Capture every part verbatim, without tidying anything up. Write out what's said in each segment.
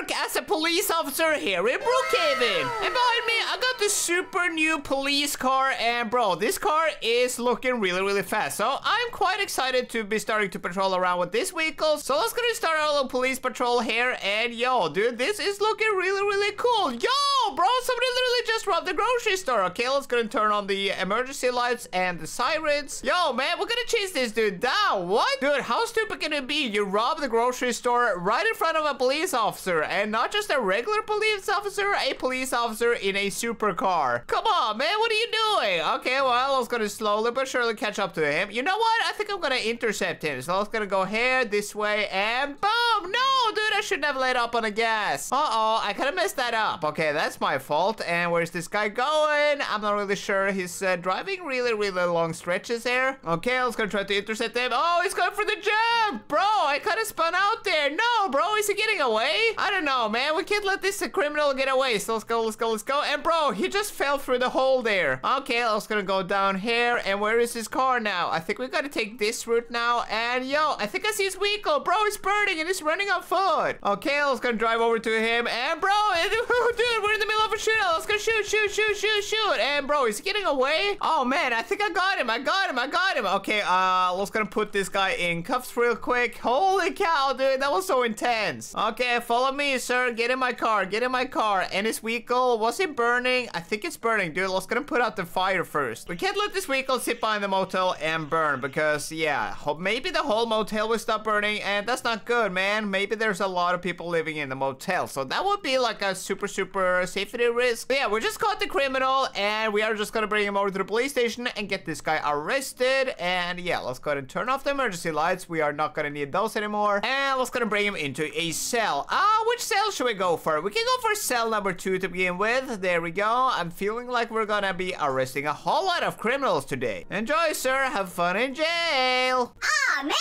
work as a police officer here in Brookhaven. And behind me, I got the super new police car. And bro, this car is looking really, really fast. So I'm quite excited to be starting to patrol around with this vehicle. So let's gonna start our little police patrol here. And yo, dude, this is looking really, really cool. Yo, bro, somebody literally just robbed the grocery store. Okay, let's gonna turn on the emergency lights and the sirens. Yo, man, we're gonna chase this dude down. What? Dude, how stupid can it be? You rob the grocery store right in front of a police officer, and not just a regular police officer, a police officer in a super car. Come on, man, what are you doing? Okay, well, I was gonna slowly but surely catch up to him. You know what? I think I'm gonna intercept him. So I was gonna go here, this way, and boom! No, dude, I shouldn't have laid up on the gas. Uh-oh, I kind of messed that up. Okay, that's my fault. And where's this guy going? I'm not really sure. He's uh, driving really, really long stretches here. Okay, I was gonna try to intercept him. Oh, he's going for the jump! Bro, I kind of spun out there. No, bro, is he getting away? I don't know, man. We can't let this criminal get away. So let's go, let's go, let's go. And bro, he just fell through the hole there. Okay, I was gonna go down here. And where is his car now? I think we gotta take this route now. And yo, I think I see his vehicle. Bro, he's burning and he's running on foot. Okay, I was gonna drive over to him. And bro, and, dude, we're in the middle of a shootout. Let's go shoot, shoot, shoot, shoot, shoot. And bro, is he getting away? Oh man, I think I got him. I got him. I got him. Okay, uh, let's gonna put this guy in cuffs real quick. Holy cow, dude, that was so intense. Okay, follow me, sir. Get in my car. Get in my car. And his vehicle, was it burning? I think it's burning, dude. Let's gonna put out the fire first. We can't let this vehicle sit behind the motel and burn because, yeah, maybe the whole motel will stop burning, and that's not good, man. Maybe there's a lot of people living in the motel, so that would be like a super, super safety risk. But yeah, we just caught the criminal, and we are just gonna bring him over to the police station and get this guy arrested. And yeah, let's go ahead and turn off the emergency lights. We are not gonna need those anymore. And let's gonna bring him into a cell. Ah, uh, which cell should we go for? We can go for cell number two to begin with. There we go. I'm feeling like we're gonna be arresting a whole lot of criminals today. Enjoy, sir. Have fun in jail. Aw, man.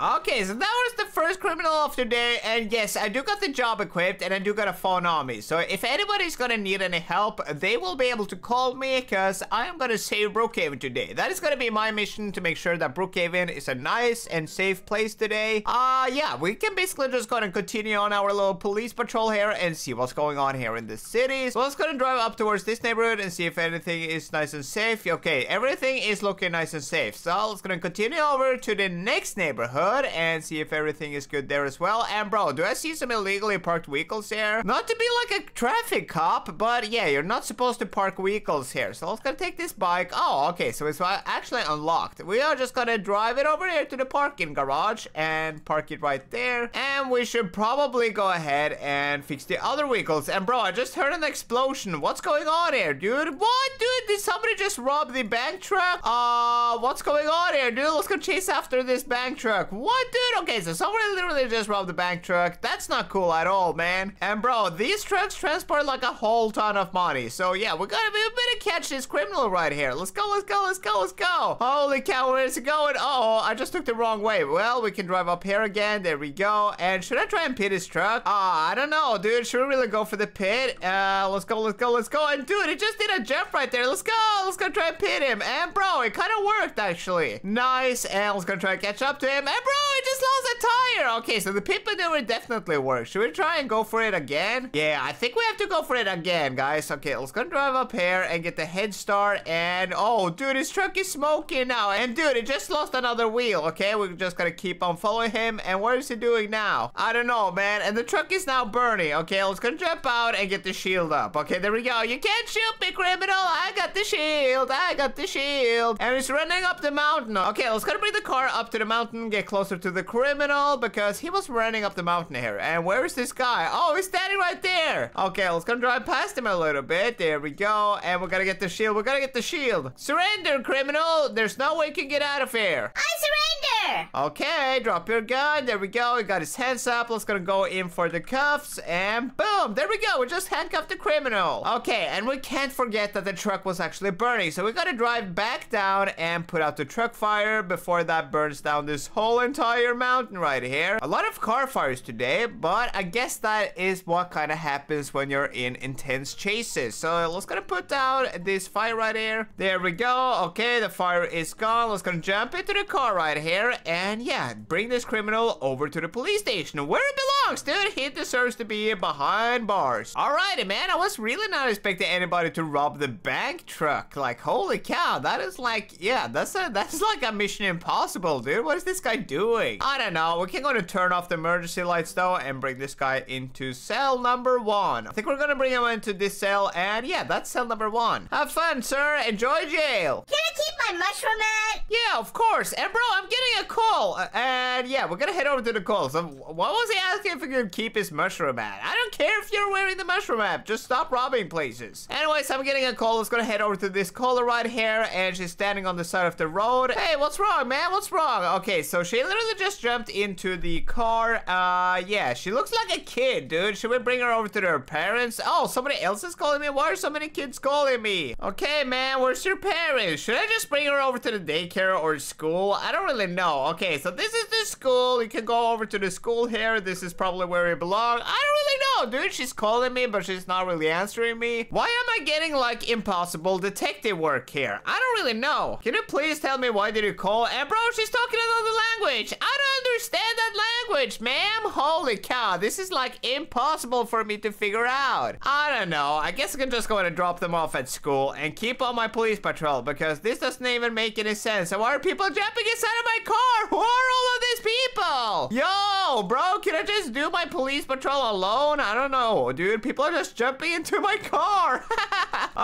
Okay, so that was the first criminal of today, and yes, I do got the job equipped, and I do got a phone on me, so if anybody's gonna need any help, they will be able to call me, because I am gonna save Brookhaven today. That is gonna be my mission, to make sure that Brookhaven is a nice and safe place today. Uh, yeah, we can basically just gonna continue on our little police patrol here, and see what's going on here in the city. So let's gonna drive up towards this neighborhood, and see if anything is nice and safe. Okay, everything is looking nice and safe, so let's gonna continue over to the next neighborhood, and see if everything is good there as well. And bro, do I see some illegally parked vehicles here? Not to be like a traffic cop, but yeah, you're not supposed to park vehicles here. So let's gonna take this bike. Oh, okay, so it's actually unlocked. We are just gonna drive it over here to the parking garage and park it right there. And we should probably go ahead and fix the other vehicles. And bro, I just heard an explosion. What's going on here, dude? What, dude? Did somebody just rob the bank truck? Uh, what's going on here, dude? Let's go chase after this bank truck. What, dude? Okay, so somebody literally just robbed the bank truck. That's not cool at all, man. And bro, these trucks transport like a whole ton of money. So yeah, we gotta be able to catch this criminal right here. Let's go, let's go, let's go, let's go. Holy cow, where's it going? Uh-oh, I just took the wrong way. Well, we can drive up here again. There we go. And should I try and pit his truck? Ah, uh, I don't know, dude. Should we really go for the pit? Uh, let's go, let's go, let's go. And dude, it just did a jump right there. Let's go, let's go try and pit him. And bro, it kind of worked actually. Nice, and let's go try and catch up to him. And bro, I just lost a tire. Okay, so the pit maneuver definitely worked. Should we try and go for it again? Yeah, I think we have to go for it again, guys. Okay, let's go drive up here and get the head start. And oh, dude, his truck is smoking now. And dude, it just lost another wheel. Okay, we're just gonna keep on following him. And what is he doing now? I don't know, man. And the truck is now burning. Okay, let's go jump out and get the shield up. Okay, there we go. You can't shoot me, criminal. I got the shield. I got the shield. And it's running up the mountain. Okay, let's go bring the car up to the mountain. Closer to the criminal because he was running up the mountain here. And where is this guy? Oh, he's standing right there. Okay, let's go drive past him a little bit. There we go. And we're gonna get the shield. We're gonna get the shield. Surrender, criminal. There's no way you can get out of here. I surrender. Okay, drop your gun. There we go. He got his hands up. Let's gonna go in for the cuffs. And boom. There we go. We just handcuffed the criminal. Okay, and we can't forget that the truck was actually burning. So we gotta drive back down and put out the truck fire before that burns down this whole entire mountain right right here. A lot of car fires today, but I guess that is what kind of happens when you're in intense chases. So let's gonna put down this fire right here. There we go. Okay, the fire is gone. Let's gonna jump into the car right here and yeah, bring this criminal over to the police station where it belongs, dude. He deserves to be behind bars. Alrighty, man. I was really not expecting anybody to rob the bank truck. Like, holy cow, that is like, yeah, that's a, that's like a Mission Impossible, dude. What is this guy doing? I don't know. We're gonna turn off the emergency lights though and bring this guy into cell number one. I think we're gonna bring him into this cell and yeah, that's cell number one. Have fun, sir. Enjoy jail. Can I keep my mushroom hat? Yeah, of course. And bro, I'm getting a call. Uh, and yeah, we're gonna head over to the call. So what was he asking if he could keep his mushroom hat? I don't care if you're wearing the mushroom hat. Just stop robbing places. Anyways, I'm getting a call. Let's gonna head over to this caller right here and she's standing on the side of the road. Hey, what's wrong, man? What's wrong? Okay, so she literally just jumped into the car. Uh, yeah, she looks like a kid, dude. Should we bring her over to her parents? Oh, somebody else is calling me? Why are so many kids calling me? Okay, man, where's your parents? Should I just bring her over to the daycare or school? I don't really know. Okay, so this is the school. You can go over to the school here. This is probably where you belong. I don't really know, dude. She's calling me, but she's not really answering me. Why am I getting, like, impossible detective work here? I don't really know. Can you please tell me why did you call? And, bro, she's talking another language. I don't understand that language, ma'am. Holy cow. This is, like, impossible for me to figure out. I don't know. I guess I can just go and drop them off at school and keep on my police patrol because this doesn't even make any sense. So why are people jumping inside of my car? Who are all of these people? Yo, bro, can I just do my police patrol alone? I don't know, dude. People are just jumping into my car.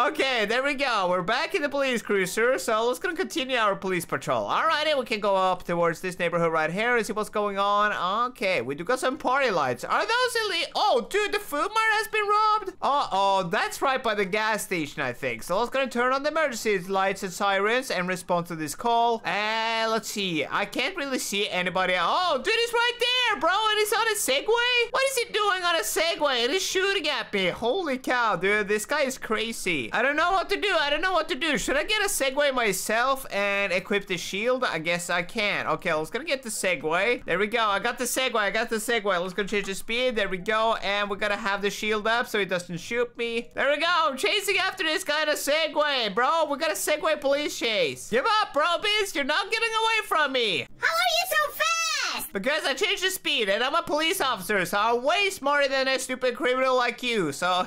Okay, there we go. We're back in the police cruiser, so let's gonna continue our police patrol. Alrighty, we can go up towards this neighborhood right here and see what's going on. Okay, we do got some party lights. Are those illegal? Oh, dude, the food mart has been robbed. Uh-oh, that's right by the gas station, I think. So let's gonna turn on the emergency lights and sirens and respond to this call. And uh, let's see. I can't really see anybody. Oh, dude, he's right there, bro, and he's on a Segway? What is he doing on a Segway? And he's shooting at me. Holy cow, dude, this guy is crazy. I don't know what to do. I don't know what to do. Should I get a Segway myself and equip the shield? I guess I can. Okay, let's gonna get the Segway. There we go. I got the Segway. I got the Segway. Let's go change the speed. There we go. And we're gonna have the shield up so it doesn't shoot me. There we go. I'm chasing after this guy in a Segway, bro. We got a Segway police chase. Give up, bro, beast. You're not getting away from me. How are you so fast? Because I changed the speed and I'm a police officer, so I'm way smarter than a stupid criminal like you. So,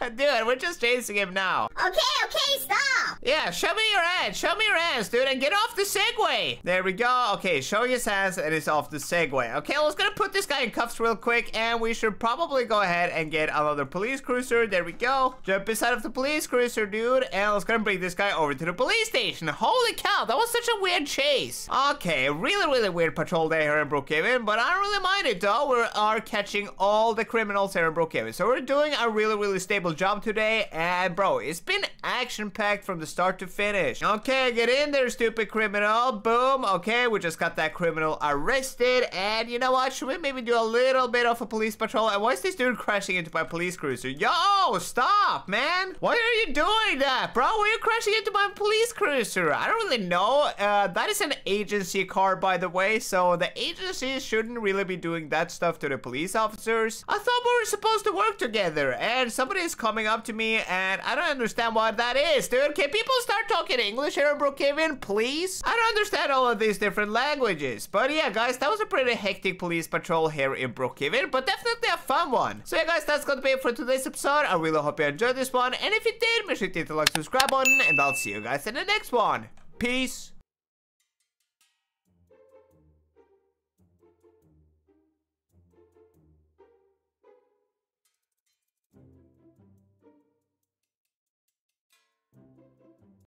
dude, we're just chasing him now. Okay, okay, stop. Yeah, show me your hands. Show me your hands, dude, and get off the Segway. There we go. Okay, show his hands and it's off the Segway. Okay, let's gonna put this guy in cuffs real quick and we should probably go ahead and get another police cruiser. There we go. Jump inside of the police cruiser, dude, and let's gonna bring this guy over to the police station. Holy cow, that was such a weird chase. Okay, really, really weird patrol day here in Brookhaven, but I don't really mind it though. We are catching all the criminals here in Brookhaven, so we're doing a really really stable job today. And bro, it's been action-packed from the start to finish. Okay, get in there, stupid criminal. Boom. Okay, we just got that criminal arrested. And you know what, should we maybe do a little bit of a police patrol? And why is this dude crashing into my police cruiser? Yo, stop, man. Why are you doing that, bro? Why are you crashing into my police cruiser? I don't really know. Uh, that is an agency car, by the way, so the agencies shouldn't really be doing that stuff to the police officers. I thought we were supposed to work together, and somebody is coming up to me, and I don't understand what that is, dude. Can people start talking English here in Brookhaven, please? I don't understand all of these different languages. But yeah, guys, that was a pretty hectic police patrol here in Brookhaven, but definitely a fun one. So yeah, guys, that's gonna be it for today's episode. I really hope you enjoyed this one, and if you did, make sure you hit the like, subscribe button, and I'll see you guys in the next one. Peace.